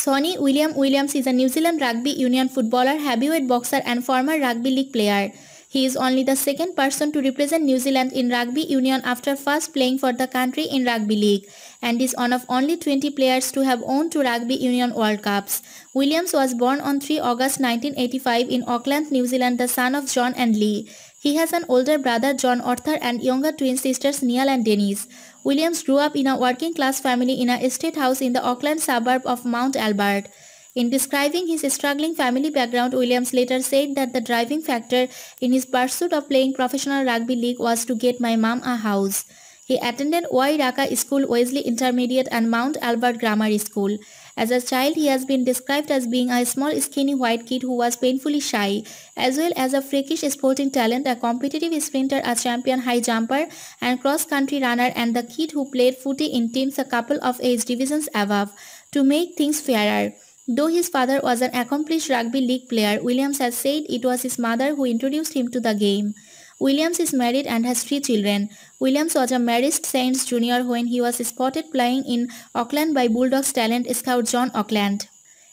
Sonny Bill Williams is a New Zealand rugby union footballer, heavyweight boxer and former rugby league player. He is only the second person to represent New Zealand in rugby union after first playing for the country in rugby league, and is one of only 20 players to have won two rugby union World Cups. Williams was born on 3 August 1985 in Auckland, New Zealand, the son of John and Lee. He has an older brother, John Arthur, and younger twin sisters, Neil and Dennis. Williams grew up in a working-class family in an estate house in the Auckland suburb of Mount Albert. In describing his struggling family background, Williams later said that the driving factor in his pursuit of playing professional rugby league was to get my mum a house. He attended Wai Raka School, Wesley Intermediate and Mount Albert Grammar School. As a child, he has been described as being a small, skinny white kid who was painfully shy, as well as a freakish sporting talent, a competitive sprinter, a champion high jumper and cross-country runner, and the kid who played footy in teams a couple of age divisions above. To make things fairer, though his father was an accomplished rugby league player, Williams has said it was his mother who introduced him to the game. Williams is married and has 3 children. Williams was a Marist Saints junior when he was spotted playing in Auckland by Bulldogs talent scout John Auckland.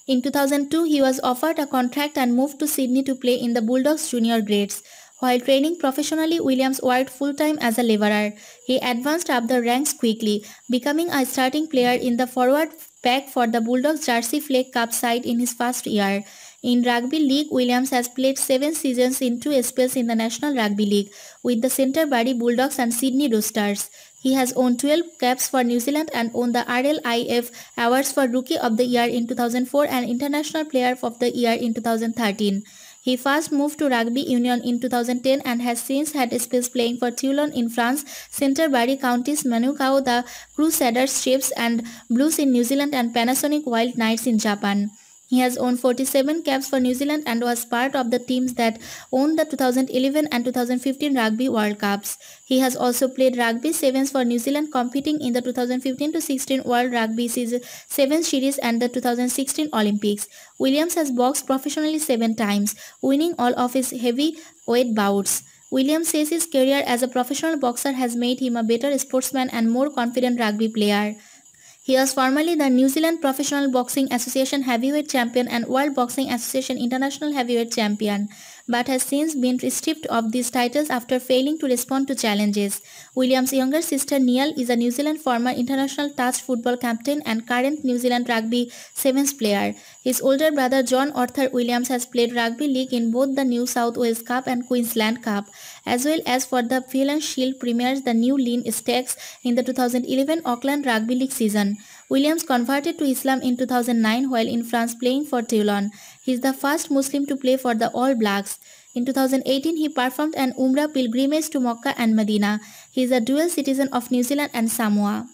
In 2002, he was offered a contract and moved to Sydney to play in the Bulldogs junior grades. While training professionally, Williams worked full-time as a labourer. He advanced up the ranks quickly, becoming a starting player in the forward pack for the Bulldogs Jersey Flag Cup side in his first year. In rugby league, Williams has played 7 seasons in 2 spells in the National Rugby League with the Canterbury Bulldogs and Sydney Roosters. He has won 12 caps for New Zealand and won the RLIF Awards for Rookie of the Year in 2004 and International Player of the Year in 2013. He first moved to rugby union in 2010 and has since had spells playing for Toulon in France, Canterbury Counties, Manukau, the Crusaders Chiefs and Blues in New Zealand and Panasonic Wild Knights in Japan. He has won 47 caps for New Zealand and was part of the teams that won the 2011 and 2015 Rugby World Cups. He has also played Rugby Sevens for New Zealand, competing in the 2015-16 World Rugby Sevens Series and the 2016 Olympics. Williams has boxed professionally 7 times, winning all of his heavyweight bouts. Williams says his career as a professional boxer has made him a better sportsman and more confident rugby player. He was formerly the New Zealand Professional Boxing Association heavyweight champion and World Boxing Association international heavyweight champion, but has since been stripped of these titles after failing to respond to challenges. Williams' younger sister Neil is a New Zealand former international touch football captain and current New Zealand Rugby Sevens player. His older brother John Arthur Williams has played rugby league in both the New South Wales Cup and Queensland Cup, as well as for the Feilding Shield premiers, the New Lynn Stags, in the 2011 Auckland Rugby League season. Williams converted to Islam in 2009 while in France playing for Toulon. He is the first Muslim to play for the All Blacks. In 2018, he performed an Umrah pilgrimage to Mecca and Medina. He is a dual citizen of New Zealand and Samoa.